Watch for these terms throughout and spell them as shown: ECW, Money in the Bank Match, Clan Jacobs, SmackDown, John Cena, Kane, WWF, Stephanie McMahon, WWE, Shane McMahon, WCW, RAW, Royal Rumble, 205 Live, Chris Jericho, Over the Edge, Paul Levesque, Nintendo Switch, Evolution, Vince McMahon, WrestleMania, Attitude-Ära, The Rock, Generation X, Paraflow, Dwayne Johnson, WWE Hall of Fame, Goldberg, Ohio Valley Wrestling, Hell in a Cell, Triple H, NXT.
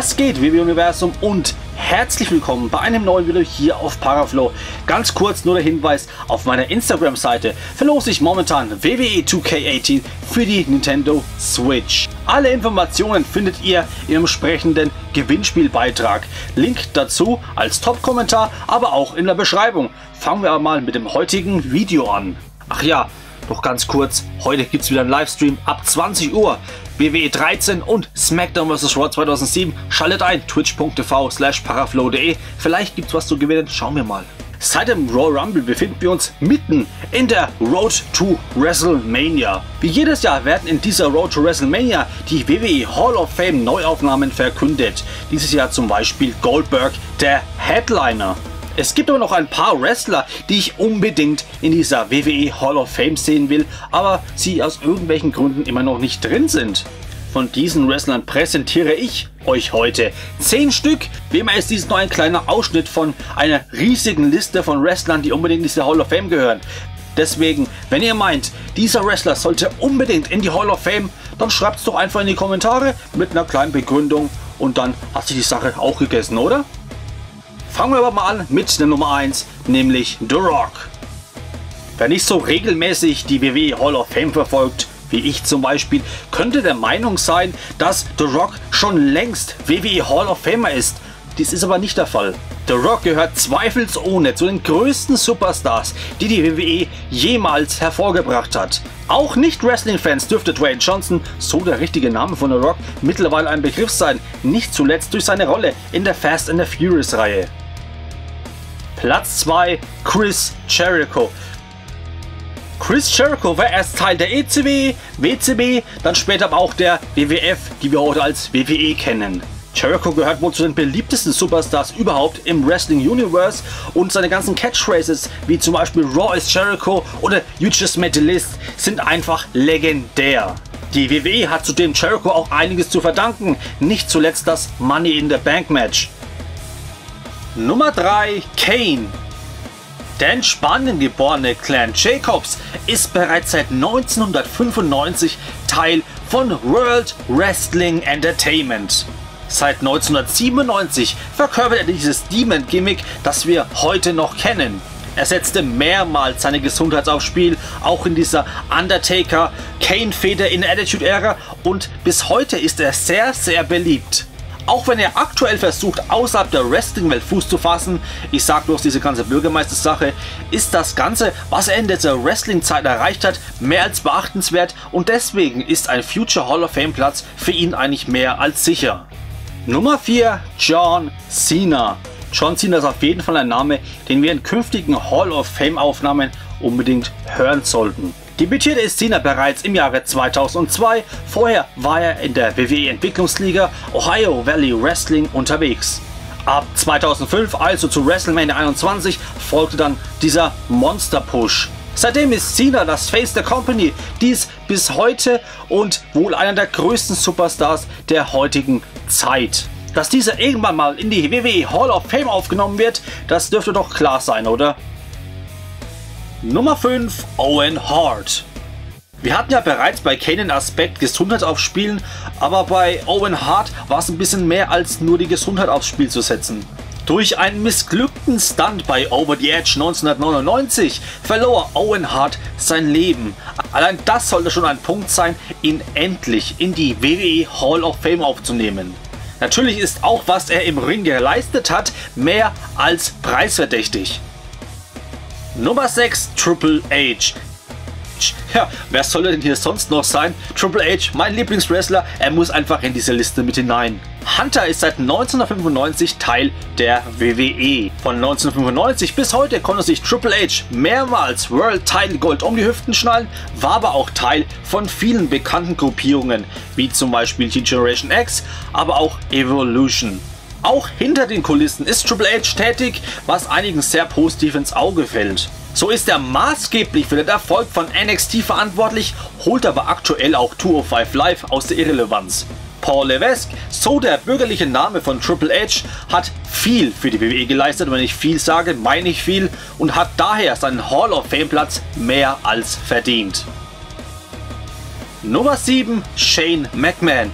Was geht, WWE-Universum, und herzlich willkommen bei einem neuen Video hier auf Paraflow. Ganz kurz nur der Hinweis: Auf meiner Instagram-Seite verlose ich momentan WWE 2K18 für die Nintendo Switch. Alle Informationen findet ihr im entsprechenden Gewinnspielbeitrag. Link dazu als Top-Kommentar, aber auch in der Beschreibung. Fangen wir aber mal mit dem heutigen Video an. Ach ja, noch ganz kurz, heute gibt es wieder einen Livestream ab 20 Uhr. WWE 13 und SmackDown vs. Raw 2007. Schaltet ein, twitch.tv/paraflow.de. Vielleicht gibt's was zu gewinnen, schauen wir mal. Seit dem Royal Rumble befinden wir uns mitten in der Road to WrestleMania. Wie jedes Jahr werden in dieser Road to WrestleMania die WWE Hall of Fame Neuaufnahmen verkündet. Dieses Jahr zum Beispiel Goldberg, der Headliner. Es gibt aber noch ein paar Wrestler, die ich unbedingt in dieser WWE Hall of Fame sehen will, aber sie aus irgendwelchen Gründen immer noch nicht drin sind. Von diesen Wrestlern präsentiere ich euch heute 10 Stück. Wie immer ist dies nur ein kleiner Ausschnitt von einer riesigen Liste von Wrestlern, die unbedingt in diese Hall of Fame gehören. Deswegen, wenn ihr meint, dieser Wrestler sollte unbedingt in die Hall of Fame, dann schreibt es doch einfach in die Kommentare mit einer kleinen Begründung und dann hat sich die Sache auch gegessen, oder? Fangen wir aber mal an mit der Nummer 1, nämlich The Rock. Wer nicht so regelmäßig die WWE Hall of Fame verfolgt, wie ich zum Beispiel, könnte der Meinung sein, dass The Rock schon längst WWE Hall of Famer ist. Dies ist aber nicht der Fall. The Rock gehört zweifelsohne zu den größten Superstars, die die WWE jemals hervorgebracht hat. Auch Nicht-Wrestling-Fans dürfte Dwayne Johnson, so der richtige Name von The Rock, mittlerweile ein Begriff sein, nicht zuletzt durch seine Rolle in der Fast and the Furious-Reihe. Platz 2: Chris Jericho. Chris Jericho war erst Teil der ECW, WCW, dann später aber auch der WWF, die wir heute als WWE kennen. Jericho gehört wohl zu den beliebtesten Superstars überhaupt im Wrestling Universe, und seine ganzen Catchphrases wie zum Beispiel "Raw is Jericho" oder "You just made the list" sind einfach legendär. Die WWE hat zudem Jericho auch einiges zu verdanken, nicht zuletzt das Money in the Bank Match. Nummer 3: Kane. Der in Spanien geborene Clan Jacobs ist bereits seit 1995 Teil von World Wrestling Entertainment. Seit 1997 verkörpert er dieses Demon-Gimmick, das wir heute noch kennen. Er setzte mehrmals seine Gesundheit aufs Spiel, auch in dieser Undertaker-Kane-Fehde in der Attitude-Ära, und bis heute ist er sehr, sehr beliebt. Auch wenn er aktuell versucht, außerhalb der Wrestling-Welt Fuß zu fassen, ich sag bloß diese ganze Bürgermeister-Sache, ist das Ganze, was er in dieser Wrestling-Zeit erreicht hat, mehr als beachtenswert, und deswegen ist ein Future Hall of Fame-Platz für ihn eigentlich mehr als sicher. Nummer 4: John Cena. John Cena ist auf jeden Fall ein Name, den wir in künftigen Hall of Fame Aufnahmen unbedingt hören sollten. Debütiert ist Cena bereits im Jahre 2002, vorher war er in der WWE Entwicklungsliga Ohio Valley Wrestling unterwegs. Ab 2005, also zu WrestleMania 21, folgte dann dieser Monster-Push. Seitdem ist Cena das Face der Company, dies bis heute, und wohl einer der größten Superstars der heutigen Zeit. Dass dieser irgendwann mal in die WWE Hall of Fame aufgenommen wird, das dürfte doch klar sein, oder? Nummer 5: Owen Hart. Wir hatten ja bereits bei Kane den Aspekt Gesundheit aufs Spielen, aber bei Owen Hart war es ein bisschen mehr als nur die Gesundheit aufs Spiel zu setzen. Durch einen missglückten Stunt bei Over the Edge 1999 verlor Owen Hart sein Leben. Allein das sollte schon ein Punkt sein, ihn endlich in die WWE Hall of Fame aufzunehmen. Natürlich ist auch, was er im Ring geleistet hat, mehr als preisverdächtig. Nummer 6: Triple H. Ja, wer soll denn hier sonst noch sein? Triple H, mein Lieblingswrestler, er muss einfach in diese Liste mit hinein. Hunter ist seit 1995 Teil der WWE. Von 1995 bis heute konnte sich Triple H mehrmals World Title Gold um die Hüften schnallen, war aber auch Teil von vielen bekannten Gruppierungen, wie zum Beispiel die Generation X, aber auch Evolution. Auch hinter den Kulissen ist Triple H tätig, was einigen sehr positiv ins Auge fällt. So ist er maßgeblich für den Erfolg von NXT verantwortlich, holt aber aktuell auch 205 Live aus der Irrelevanz. Paul Levesque, so der bürgerliche Name von Triple H, hat viel für die WWE geleistet, und wenn ich viel sage, meine ich viel, und hat daher seinen Hall of Fame Platz mehr als verdient. Nummer 7: Shane McMahon.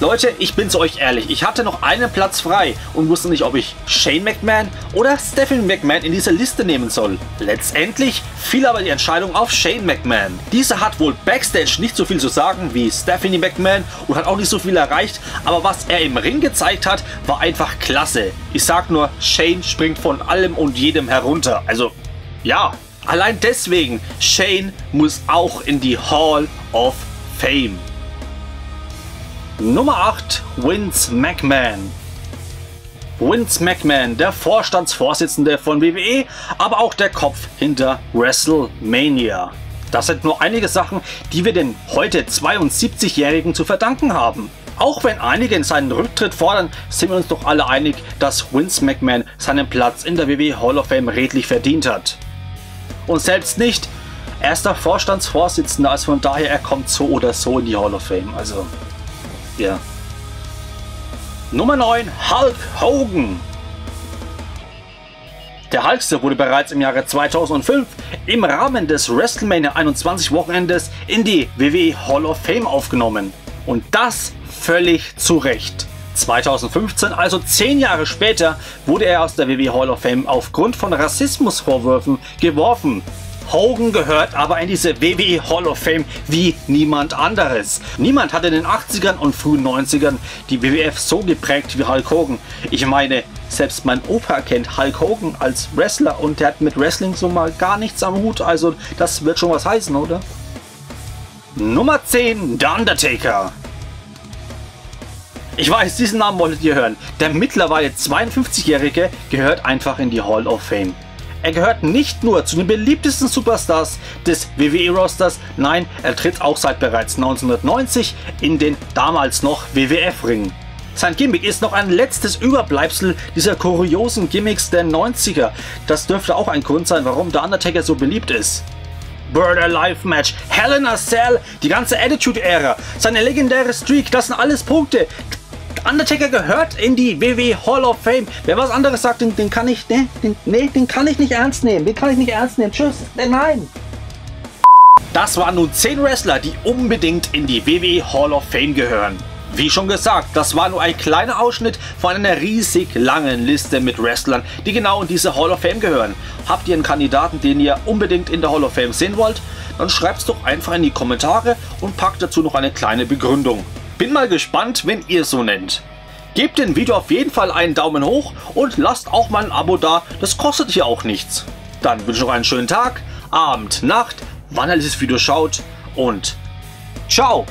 Leute, ich bin zu euch ehrlich, ich hatte noch einen Platz frei und wusste nicht, ob ich Shane McMahon oder Stephanie McMahon in diese Liste nehmen soll. Letztendlich fiel aber die Entscheidung auf Shane McMahon. Dieser hat wohl Backstage nicht so viel zu sagen wie Stephanie McMahon und hat auch nicht so viel erreicht, aber was er im Ring gezeigt hat, war einfach klasse. Ich sag nur, Shane springt von allem und jedem herunter, also ja. Allein deswegen, Shane muss auch in die Hall of Fame. Nummer 8, Vince McMahon. Vince McMahon, der Vorstandsvorsitzende von WWE, aber auch der Kopf hinter WrestleMania. Das sind nur einige Sachen, die wir den heute 72-Jährigen zu verdanken haben. Auch wenn einige seinen Rücktritt fordern, sind wir uns doch alle einig, dass Vince McMahon seinen Platz in der WWE Hall of Fame redlich verdient hat. Und selbst nicht, er ist der Vorstandsvorsitzende, also von daher, er kommt so oder so in die Hall of Fame, also... Yeah. Nummer 9, Hulk Hogan. Der Hulkster wurde bereits im Jahre 2005 im Rahmen des WrestleMania 21 Wochenendes in die WWE Hall of Fame aufgenommen. Und das völlig zu Recht. 2015, also 10 Jahre später, wurde er aus der WWE Hall of Fame aufgrund von Rassismusvorwürfen geworfen. Hogan gehört aber in diese WWE Hall of Fame wie niemand anderes. Niemand hat in den 80ern und frühen 90ern die WWF so geprägt wie Hulk Hogan. Ich meine, selbst mein Opa kennt Hulk Hogan als Wrestler und der hat mit Wrestling so mal gar nichts am Hut. Also das wird schon was heißen, oder? Nummer 10, The Undertaker. Ich weiß, diesen Namen wolltet ihr hören. Der mittlerweile 52-Jährige gehört einfach in die Hall of Fame. Er gehört nicht nur zu den beliebtesten Superstars des WWE-Rosters, nein, er tritt auch seit bereits 1990 in den damals noch WWF-Ring. Sein Gimmick ist noch ein letztes Überbleibsel dieser kuriosen Gimmicks der 90er. Das dürfte auch ein Grund sein, warum der Undertaker so beliebt ist. Burn Alive Match, Hell in a Cell, die ganze Attitude-Ära, seine legendäre Streak, das sind alles Punkte. Undertaker gehört in die WWE Hall of Fame. Wer was anderes sagt, den kann ich nicht ernst nehmen. Den kann ich nicht ernst nehmen. Tschüss. Nein. Das waren nun 10 Wrestler, die unbedingt in die WWE Hall of Fame gehören. Wie schon gesagt, das war nur ein kleiner Ausschnitt von einer riesig langen Liste mit Wrestlern, die genau in diese Hall of Fame gehören. Habt ihr einen Kandidaten, den ihr unbedingt in der Hall of Fame sehen wollt? Dann schreibt es doch einfach in die Kommentare und packt dazu noch eine kleine Begründung. Bin mal gespannt, wenn ihr so nennt. Gebt dem Video auf jeden Fall einen Daumen hoch und lasst auch mal ein Abo da, das kostet hier auch nichts. Dann wünsche ich noch einen schönen Tag, Abend, Nacht, wann ihr dieses Video schaut und ciao!